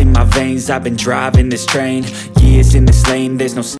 in my veins. I've been driving this train, years in this lane, there's no